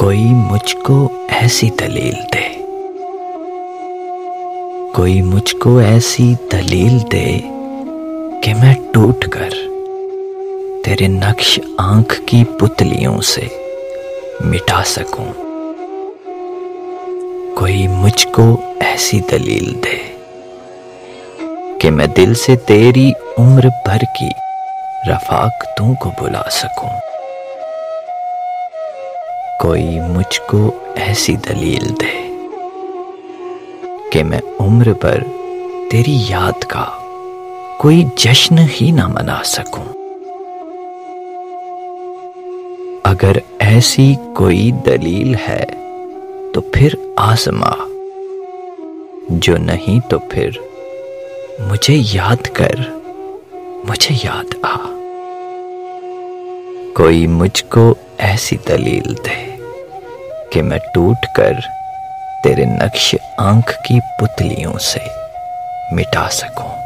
कोई मुझको ऐसी दलील दे, कोई मुझको ऐसी दलील दे कि मैं टूट कर तेरे नक्श आंख की पुतलियों से मिटा सकूं। कोई मुझको ऐसी दलील दे कि मैं दिल से तेरी उम्र भर की रफाकतों को बुला सकूं। कोई मुझको ऐसी दलील दे कि मैं उम्र भर तेरी याद का कोई जश्न ही ना मना सकूं। अगर ऐसी कोई दलील है तो फिर आजमा, जो नहीं तो फिर मुझे याद कर मुझे याद आ। कोई मुझको ऐसी दलील दे कि मैं टूट कर तेरे नक्श आंख की पुतलियों से मिटा सकूं।